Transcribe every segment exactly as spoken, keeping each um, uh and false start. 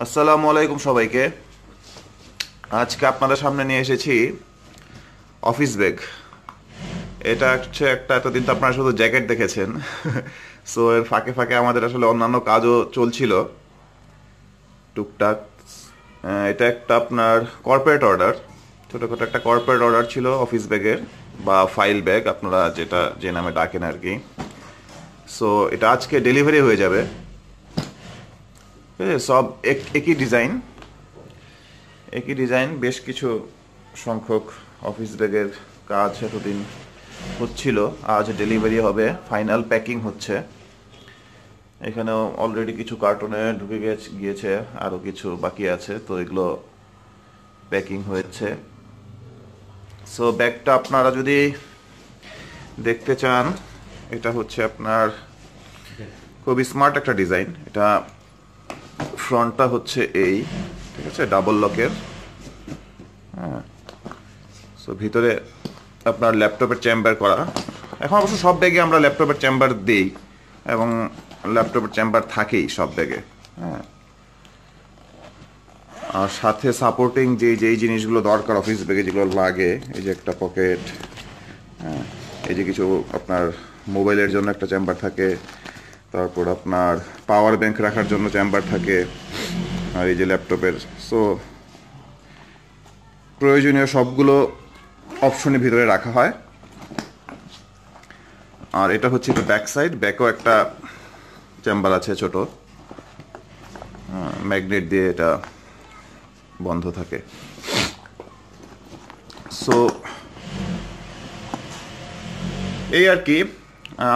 असलामुअलैकुम सबाई के आज के आपनादेर सामने निये एसेछि अफिस बैग। एटा हच्छे एकटा एतदिन तो आपनारा शुधु जैकेट देखेछेन सो एर फाके फाके आमादेर आसले अन्यान्य काजो चलछिलो टुकटाक। एटा एकटा आपनार कर्पोरेट अर्डार, छोटोखाटो एकटा कर्पोरेट अर्डार छिलो अफिस बैगेर बा फाइल बैग आपनारा जेटा जे नामे डाकेन आर कि। सो एटा आजके डेलिभारि हये जाबे। सब एक एक ही डिजाइन एक ही डिजाइन बेश किछु संख्यक अफिस बैगेर काज एतदिन हच्छिलो, आज डेलिभारि होबे, फाइनल पैकिंग होच्छे। एखानेও अलरेडी किछु कार्टने ढुके गिয়েছে, आरो किछु बाकी आछे, तो एगुलो पैकिंग হয়েছে। सो बैगटा आपनारा যদি দেখতে চান, এটা হচ্ছে আপনার খুব স্মার্ট একটা ডিজাইন। এটা फ्रंटा होच्छे এই, ठीक है, डबल लॉकर। हाँ, सो ভিতরে আপনার ল্যাপটপের চেম্বার করা। এখন অবশ্য সব ব্যাগে আমরা ল্যাপটপের চেম্বার দেই এবং ল্যাপটপের চেম্বার থাকেই সব ব্যাগে। হ্যাঁ, আর সাথে সাপোর্টিং যে যে জিনিসগুলো দরকার অফিস ব্যাগে যেগুলো লাগে, এই যে একটা পকেট, হ্যাঁ, এই যে কিছু আপনার মোবাইলের জন্য একটা চেম্বার থাকে, তারপর আপনার পাওয়ার ব্যাংক রাখার জন্য চেম্বার থাকে, আর এই যে ল্যাপটপের। সো প্রয়োজনীয় সবগুলো অপশনের ভিতরে রাখা হয়। আর এটা হচ্ছে এটা ব্যাক সাইড, ব্যাকও একটা চেম্বার আছে ছোট, ম্যাগনেট দিয়ে এটা বন্ধ থাকে। সো এই আর কি।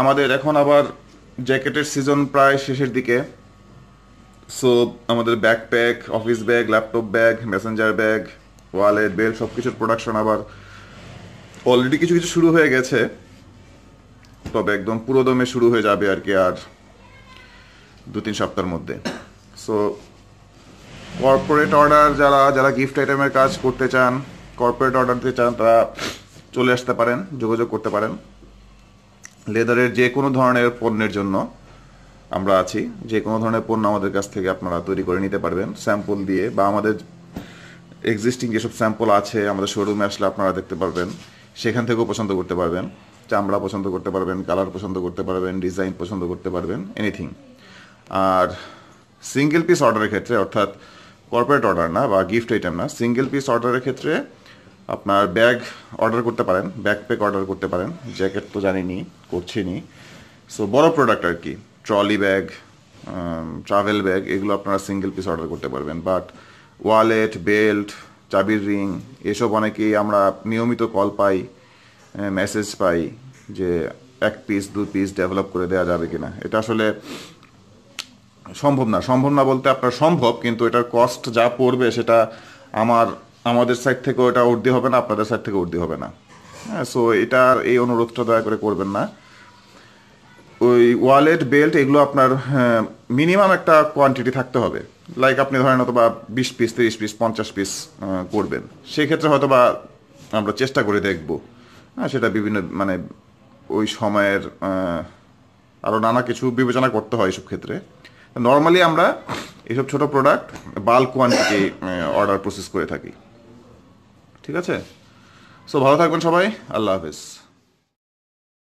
আমাদের এখন আবার जैकेटर सीजन प्राय शेषेर दिके। सो आमादेर backpack, office bag, laptop bag, messenger bag, wallet, belt सब किछुर प्रोडक्शन आबार अलरेडी किछु किछु शुरू हो गेछे, तबे एकदम पुरोदमे शुरू हो जाबे आर कि आर दो तीन सप्ताहेर मध्य। सो कर्पोरेट अर्डार जारा जारा गिफ्ट आइटेमेर काज करते चान, कर्पोरेट अर्डार दिते चान, तारा चले आसते पारेन, जोगाजोग करते पारेन। लेदारेर जे कोनो धरनेर पण्येर जन्य आमरा आछि, जे कोनो धरनेर पण्य आमादेर काछ थेके आपनारा तैरि करे निते पारबेन सैम्पल दिए, बा आमादेर एक्सिस्टिंग जेसब सैम्पल आछे आमादेर शोरूमे आसले आपनारा देखते पारबेन, सेखान थेकेও पसंद करते पारबेन, चामड़ा पसंद करते पारबेन, कलर पसंद करते पारबेन, डिजाइन पसंद करते पारबेन, एनिथिंग। और सिंगल पिस अर्डारेर क्षेत्रे अर्थात कर्पोरेट अर्डार ना बा गिफ्ट आइटेम ना, सिंगल पिस अर्डारेर क्षेत्रे আপনার ব্যাগ অর্ডার করতে পারেন, ব্যাকপ্যাক অর্ডার করতে পারেন, জ্যাকেট তো জানেনই করছেনই। সো বড় প্রোডাক্ট আর কি, ট্রলি ব্যাগ, ট্রাভেল ব্যাগ, এগুলো আপনারা সিঙ্গেল পিস অর্ডার করতে পারবেন। বাট ওয়ালেট, বেল্ট, চাবির রিং, এসব অনেকেই আমরা নিয়মিত কল পাই, মেসেজ পাই যে এক পিস দু পিস ডেভেলপ করে দেওয়া যাবে কিনা। এটা আসলে সম্ভব না, সম্ভব না বলতে আপনার সম্ভব, কিন্তু এটার কস্ট যা পড়বে সেটা আমার আমাদের সাইড থেকে ওটা উর্দি হবে না, আপনাদের সাইড থেকে উর্দি হবে না। হ্যাঁ, সো এটার এই অনুরোধটা দয়া করে করবেন না। ওই ওয়ালেট, বেল্ট এগুলো আপনার মিনিমাম একটা কোয়ান্টিটি থাকতে হবে, লাইক আপনি ধরেন হয়তো বা বিশ পিস, তিরিশ পিস, পঞ্চাশ পিস করবেন, সেক্ষেত্রে হয়তো বা আমরা চেষ্টা করে দেখব। হ্যাঁ, সেটা বিভিন্ন মানে ওই সময়ের আরও নানা কিছু বিবেচনা করতে হয় এইসব ক্ষেত্রে। নর্মালি আমরা এইসব ছোটো product bulk quantity order process করে থাকি। ঠিক আছে, সো ভালো থাকবেন সবাই, আল্লাহ হাফেজ।